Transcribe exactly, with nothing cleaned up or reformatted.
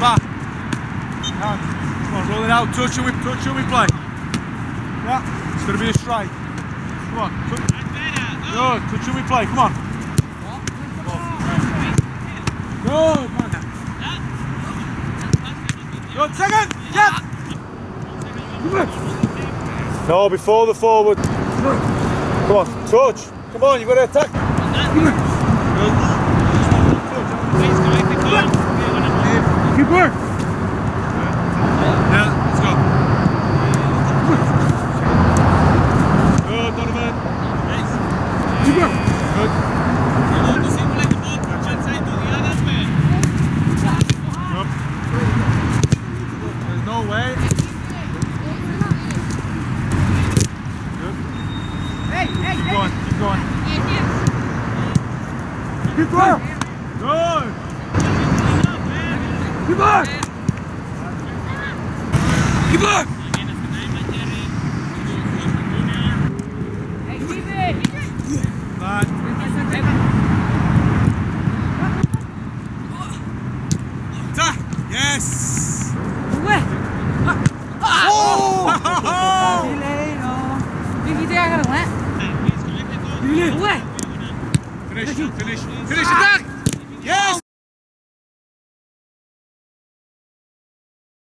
back. Yeah. Come on, roll it out, touch and we, touch and we play. Yeah, it's going to be a strike. Come on, touch. Good, touch and we play, come on. Good, come on. Good, second, yes! No, before the forward. Come on, touch. Come on, you've got to attack. Keep work. Yeah, let's go. Good, Donovan. Nice. Keep work. Good. You want to simulate the ball from one side to the other, man. Yep. There's no way. Good. Hey, hey, keep going, keep going. Keep going. Good. Keep on! Keep on! Hey, keep it! Bad. Yes! Oh! Finish, finish, finish it back!